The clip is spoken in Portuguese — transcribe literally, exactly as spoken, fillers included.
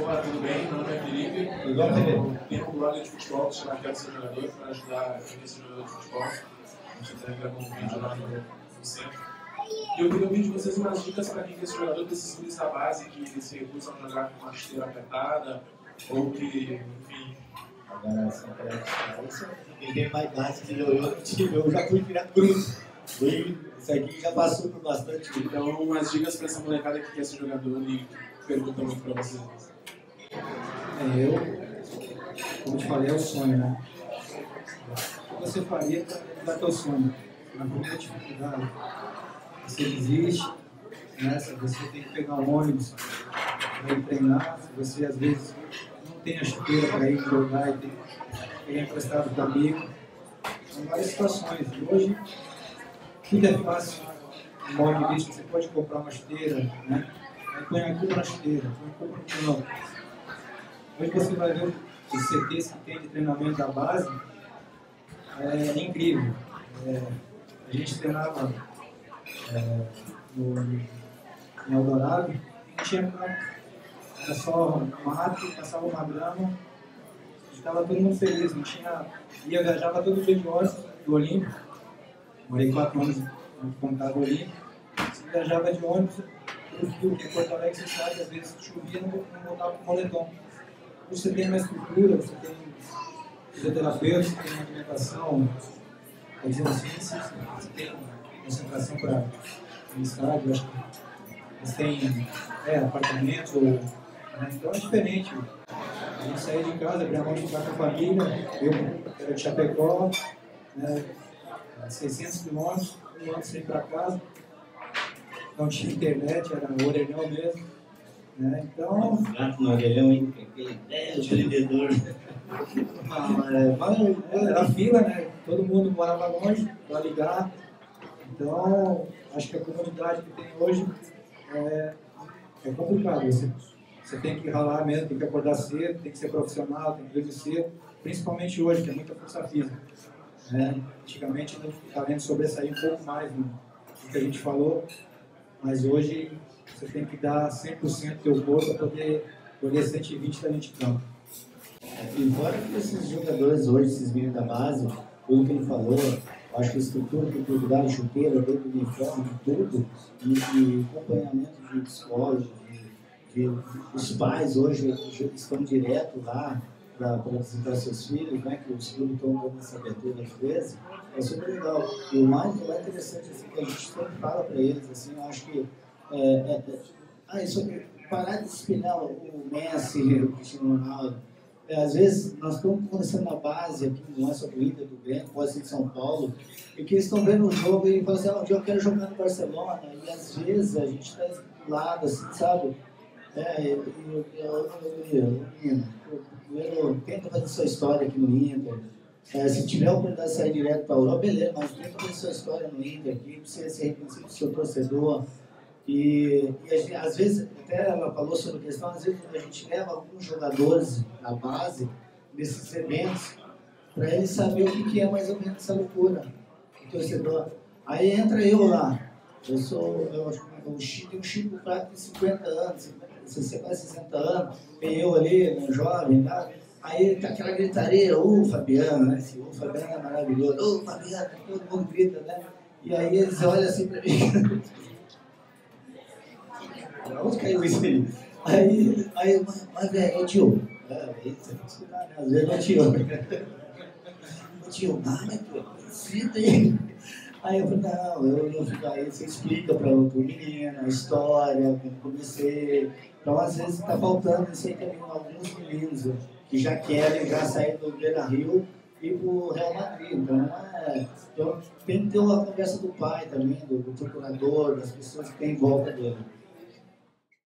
Olá, tudo bem? Meu nome é Felipe. Tenho um blog de futebol que se chama Quero Ser Jogador, para ajudar a gente a ser jogador de futebol. A gente está gravando um vídeo lá no centro. E eu queria ouvir de vocês umas dicas para quem quer ser jogador, desses clubes da base que se recusam a jogar com uma esteira apertada, ou que, enfim. Agora, só para a quem tem mais base que eu, que eu já fui virar cruz. Isso aqui já passou por bastante. Então, umas dicas para essa molecada que quer ser jogador e pergunta muito para vocês. É, eu, como te falei, é o sonho, né? O que você faria para realizar teu sonho? Na primeira dificuldade, você desiste, né? Se você tem que pegar um ônibus para ir treinar, se você às vezes não tem a chuteira para ir jogar e tem que pegar emprestado do amigo, são várias situações. E hoje, tudo é fácil, um molde de bicho, você pode comprar uma chuteira, né? Aí põe a culpa na chuteira, põe a culpa no campo. Hoje você vai ver os C Ts que tem de treinamento da base, é incrível. É, a gente treinava é, no, em Eldorado, não tinha campo, era só mato, passava uma grama, estava todo mundo feliz, não tinha, ia viajava todo dia de ônibus do Olímpico. Morei quatro anos no Comitário Olímpico, viajava de ônibus, eu fui, porque Porto Alegre, você sabe, às vezes chovia e não, não voltava com o moletom. Você tem mais cultura, você tem fisioterapeuta, você tem alimentação, exercícios, você tem concentração para o estádio, acho que você tem é, apartamento, né? Então é diferente. A gente saía de casa, abria a mão de ficar com a família, eu era de Chapecó, né? seiscentos quilômetros, um ano sem ir para casa, não tinha internet, era um orelhão mesmo, né? Então... Gato no orelhão, hein? Aquele velho vendedor. Era fila, né? Todo mundo morava longe, para ligar. Então, acho que a comunidade que tem hoje é, é complicado. Você, você tem que ralar mesmo, tem que acordar cedo, tem que ser profissional, tem que dormir cedo, principalmente hoje, que é muita força física. É, antigamente a gente está vendo sobressair um pouco mais do que a gente falou, mas hoje você tem que dar cem por cento do teu corpo para poder colher cento e vinte da gente campo. E fora que esses jogadores hoje, esses meninos da base, tudo que ele falou, acho que a estrutura que tem que dar de chuteira, dentro do uniforme, de tudo, e, e acompanhamento de psicólogos, de, de, os pais hoje estão direto lá, para visitar seus filhos, né, que os filhos estão dando essa abertura às vezes, é super legal. E o mais interessante assim, que a gente sempre fala para eles, assim, eu acho que é, é, é, ah, isso aqui, parar de espinar o Messi, o Cristiano Ronaldo. É, às vezes, nós estamos conversando na base aqui, não é sobre o Inter, do Grêmio, pode ser de São Paulo, e que eles estão vendo um jogo e falam assim, ah, eu quero jogar no Barcelona, e às vezes a gente está do lado, assim, sabe? É, eu, eu, eu, eu, eu, eu, primeiro, tenta fazer sua história aqui no Inter. É, se tiver a oportunidade de sair direto para a Europa, beleza, mas tenta fazer sua história no Inter aqui, para você ser reconhecido do seu torcedor. E, e gente, às vezes, até ela falou sobre a questão, às vezes a gente leva alguns jogadores na base, nesses eventos, para eles saberem o que é mais ou menos essa loucura do torcedor. Aí entra eu lá. Eu sou, eu acho que o Chico, o Chico Frame tem cinquenta anos, sessenta anos, tem eu ali, né, jovem, tá? Aí tá aquela gritaria, ô Fabiano, né? Esse, ô Fabiano é maravilhoso, ô Fabiano, todo mundo grita, né? E aí eles olham assim pra mim. Onde caiu isso aí? Aí, aí mas, mas é, ô tio, é, você tem que escutar, né? Às vezes é tio. Ô tio, ah, mas tu é conhecido, hein? Aí eu falei, não, eu não fico aí, você explica para o menino, a história, como comecei. Então, às vezes, está faltando isso aí também, alguns meninos que já querem já sair do Beira-Rio e para o Real Madrid. Então, é, então, tem que ter uma conversa do pai também, do, do procurador, das pessoas que tem em volta dele.